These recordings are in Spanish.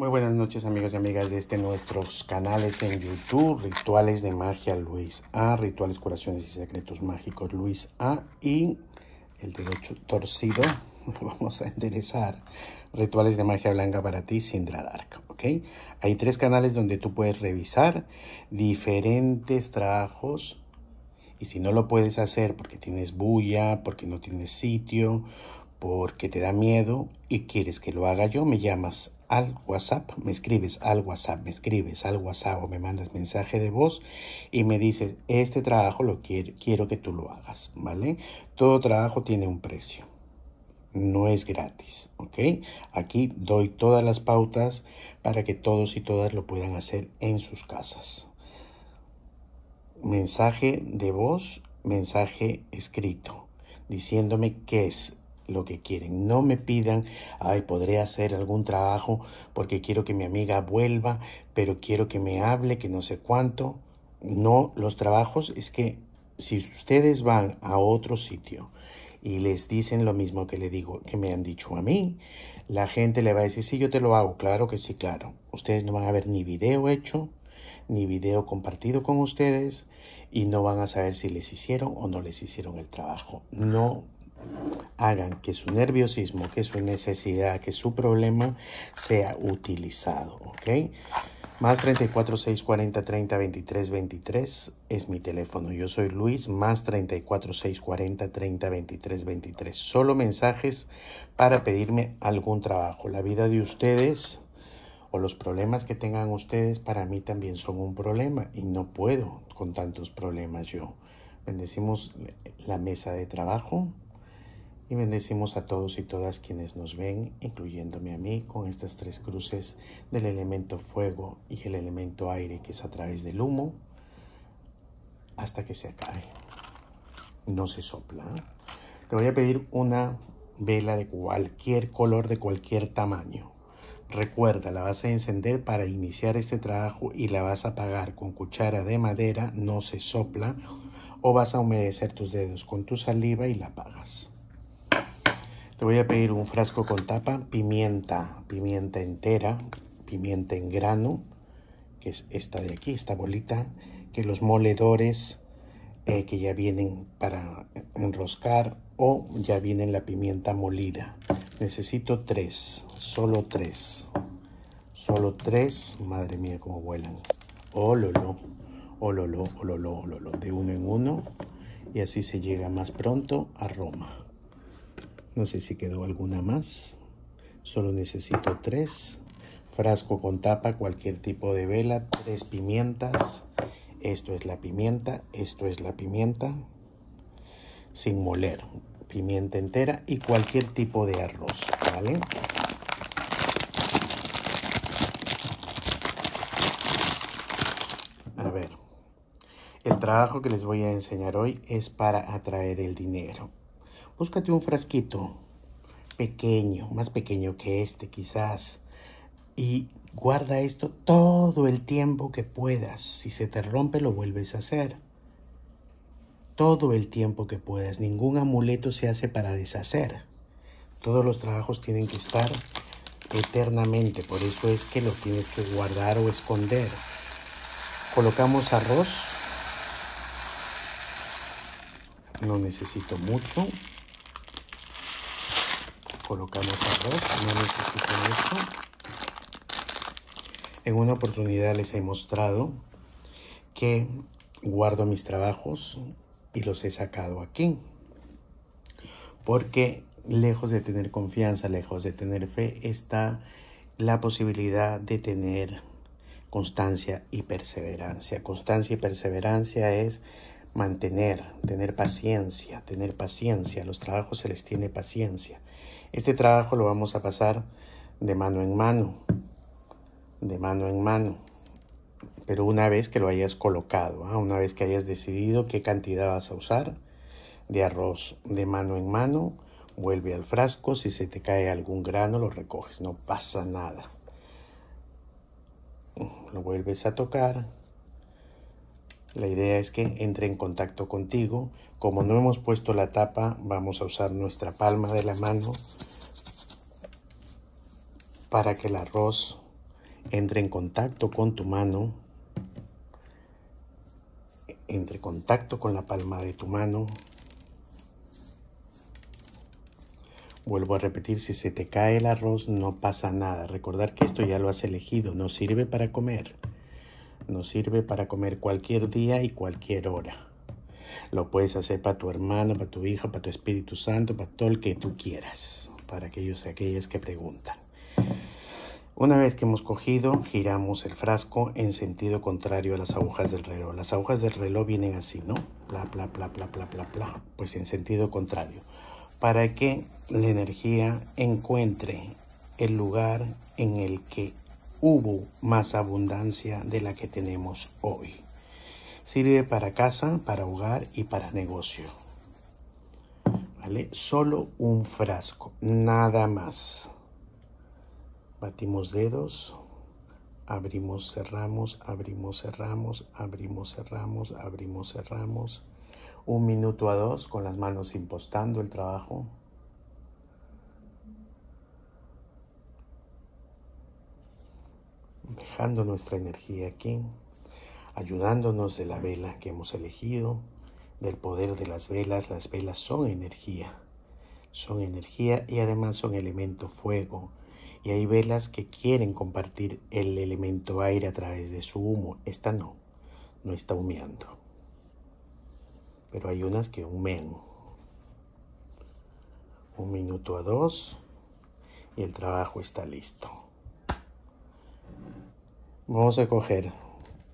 Muy buenas noches, amigos y amigas de nuestros canales en YouTube, Rituales de Magia Luis A, Rituales, Curaciones y Secretos Mágicos Luis A, y el derecho torcido vamos a enderezar Rituales de Magia Blanca para Ti, Syndra Dark, ¿ok? Hay tres canales donde tú puedes revisar diferentes trabajos, y si no lo puedes hacer porque tienes bulla, porque no tienes sitio, porque te da miedo y quieres que lo haga yo, me llamas al WhatsApp, me escribes al WhatsApp, o me mandas mensaje de voz y me dices, este trabajo lo quiero que tú lo hagas, ¿vale? Todo trabajo tiene un precio, no es gratis, ¿ok? Aquí doy todas las pautas para que todos y todas lo puedan hacer en sus casas. Mensaje de voz, mensaje escrito, diciéndome qué es lo que quieren. No me pidan, ay, podré hacer algún trabajo porque quiero que mi amiga vuelva, pero quiero que me hable, que no sé cuánto. No, los trabajos es que si ustedes van a otro sitio y les dicen lo mismo que le digo, que me han dicho a mí, la gente le va a decir, sí, yo te lo hago, claro que sí, claro. Ustedes no van a ver ni video hecho, ni video compartido con ustedes, y no van a saber si les hicieron o no les hicieron el trabajo. No hagan que su nerviosismo, que su necesidad, que su problema sea utilizado, ¿ok? Más 34 640 30 23 23 es mi teléfono. Yo soy Luis, más 34 640 30 23 23. Solo mensajes para pedirme algún trabajo. La vida de ustedes o los problemas que tengan ustedes para mí también son un problema y no puedo con tantos problemas yo. Bendecimos la mesa de trabajo. Y bendecimos a todos y todas quienes nos ven, incluyéndome a mí, con estas tres cruces del elemento fuego y el elemento aire, que es a través del humo, hasta que se acabe. No se sopla. Te voy a pedir una vela de cualquier color, de cualquier tamaño. Recuerda, la vas a encender para iniciar este trabajo y la vas a apagar con cuchara de madera, no se sopla, o vas a humedecer tus dedos con tu saliva y la apagas. Te voy a pedir un frasco con tapa, pimienta, pimienta entera, pimienta en grano, que es esta de aquí, esta bolita, que los moledores que ya vienen para enroscar o ya vienen la pimienta molida. Necesito tres, madre mía cómo vuelan. Ololo, ololo, ololo, ololo, de uno en uno, y así se llega más pronto a Roma. No sé si quedó alguna más. Solo necesito tres. Frasco con tapa, cualquier tipo de vela. Tres pimientas. Esto es la pimienta. Esto es la pimienta. Sin moler. Pimienta entera y cualquier tipo de arroz. ¿Vale? A ver. El trabajo que les voy a enseñar hoy es para atraer el dinero. Búscate un frasquito pequeño, más pequeño que este quizás, y guarda esto todo el tiempo que puedas. Si se te rompe, lo vuelves a hacer. Todo el tiempo que puedas. Ningún amuleto se hace para deshacer. Todos los trabajos tienen que estar eternamente. Por eso es que lo tienes que guardar o esconder. Colocamos arroz. No necesito mucho. Colocamos arroz, no necesito mucho. En una oportunidad les he mostrado que guardo mis trabajos y los he sacado aquí. Porque lejos de tener confianza, lejos de tener fe, está la posibilidad de tener constancia y perseverancia. Constancia y perseverancia es mantener, tener paciencia, los trabajos se les tiene paciencia. Este trabajo lo vamos a pasar de mano en mano, pero una vez que lo hayas colocado, una vez que hayas decidido qué cantidad vas a usar de arroz, de mano en mano, vuelve al frasco, si se te cae algún grano lo recoges, no pasa nada. Lo vuelves a tocar. La idea es que entre en contacto contigo. Como no hemos puesto la tapa, vamos a usar nuestra palma de la mano para que el arroz entre en contacto con tu mano, entre en contacto con la palma de tu mano. Vuelvo a repetir, si se te cae el arroz no pasa nada. Recordar que esto ya lo has elegido, no sirve para comer. No sirve para comer cualquier día y cualquier hora. Lo puedes hacer para tu hermana, para tu hija, para tu Espíritu Santo, para todo el que tú quieras. Para aquellos y aquellas que preguntan. Una vez que hemos cogido, giramos el frasco en sentido contrario a las agujas del reloj. Las agujas del reloj vienen así, ¿no? Bla, bla, bla, bla, bla, bla, bla. Pues en sentido contrario. Para que la energía encuentre el lugar en el que hubo más abundancia de la que tenemos hoy. Sirve para casa, para hogar y para negocio. ¿Vale? Solo un frasco, nada más. Batimos dedos, abrimos, cerramos, abrimos, cerramos, abrimos, cerramos, abrimos, cerramos. 1 minuto a 2 con las manos impostando el trabajo. Dejando nuestra energía aquí. Ayudándonos de la vela que hemos elegido, del poder de las velas. Las velas son energía y además son elemento fuego. Y hay velas que quieren compartir el elemento aire a través de su humo. Esta no, no está humeando. Pero hay unas que humean. 1 minuto a 2 y el trabajo está listo. Vamos a coger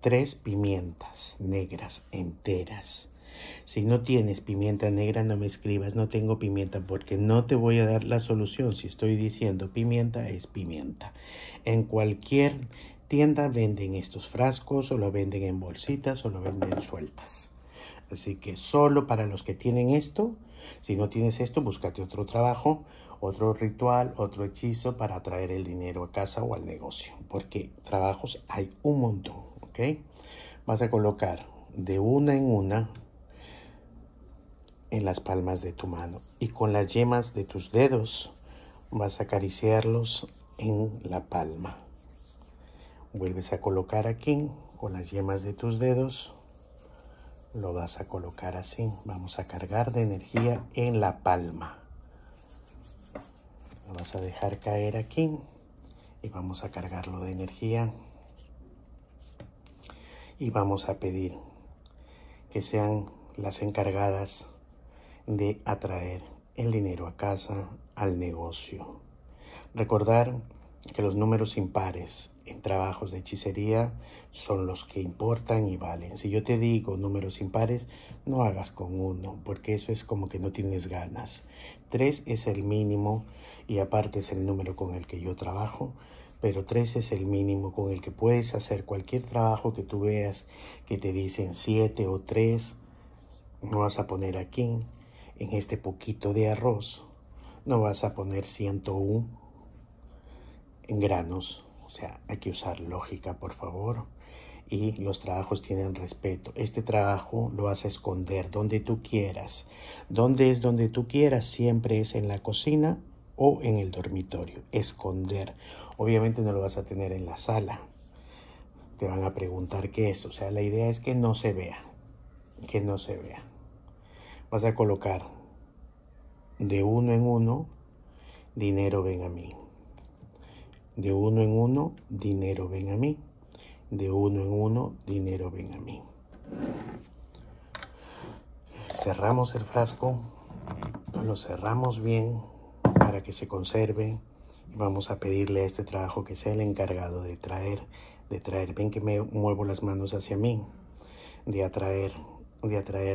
3 pimientas negras enteras. Si no tienes pimienta negra, no me escribas, no tengo pimienta, porque no te voy a dar la solución. Si estoy diciendo pimienta, es pimienta. En cualquier tienda venden estos frascos, o lo venden en bolsitas, o lo venden sueltas. Así que solo para los que tienen esto. Si no tienes esto, búscate otro trabajo, otro ritual, otro hechizo para atraer el dinero a casa o al negocio, porque trabajos hay un montón. ¿Okay? Vas a colocar de una en una en las palmas de tu mano y con las yemas de tus dedos vas a acariciarlos en la palma. Vuelves a colocar aquí con las yemas de tus dedos, lo vas a colocar así. Vamos a cargar de energía en la palma. Lo vas a dejar caer aquí y vamos a cargarlo de energía. Y vamos a pedir que sean las encargadas de atraer el dinero a casa, al negocio. Recordar que los números impares en trabajos de hechicería son los que importan y valen. Si yo te digo números impares, no hagas con 1, porque eso es como que no tienes ganas. 3 es el mínimo y aparte es el número con el que yo trabajo. Pero 3 es el mínimo con el que puedes hacer cualquier trabajo que tú veas que te dicen 7 o 3. No vas a poner aquí, en este poquito de arroz, no vas a poner 101 en granos. O sea, hay que usar lógica, por favor. Y los trabajos tienen respeto. Este trabajo lo vas a esconder donde tú quieras. ¿Dónde es donde tú quieras? Siempre es en la cocina o en el dormitorio. Esconder. Obviamente no lo vas a tener en la sala. Te van a preguntar qué es. O sea, la idea es que no se vea. Que no se vea. Vas a colocar de 1 en 1, dinero ven a mí. De 1 en 1, dinero ven a mí. De 1 en 1, dinero ven a mí. Cerramos el frasco. Lo cerramos bien para que se conserve. Vamos a pedirle a este trabajo que sea el encargado de atraer. Ven que me muevo las manos hacia mí. De atraer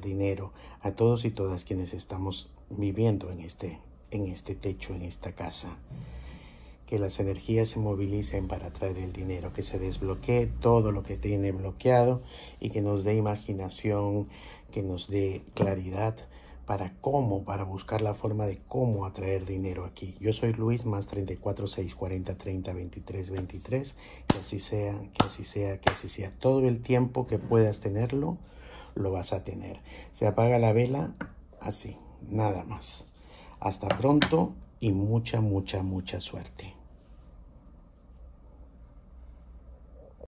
dinero a todos y todas quienes estamos viviendo en este techo, en esta casa. Que las energías se movilicen para atraer el dinero. Que se desbloquee todo lo que tiene bloqueado. Y que nos dé imaginación, que nos dé claridad. Para buscar la forma de cómo atraer dinero aquí. Yo soy Luis, más 34, 6, 40, 30, 23, 23. Que así sea, que así sea, que así sea. Todo el tiempo que puedas tenerlo, lo vas a tener. Se apaga la vela, así, nada más. Hasta pronto y mucha, mucha, mucha suerte.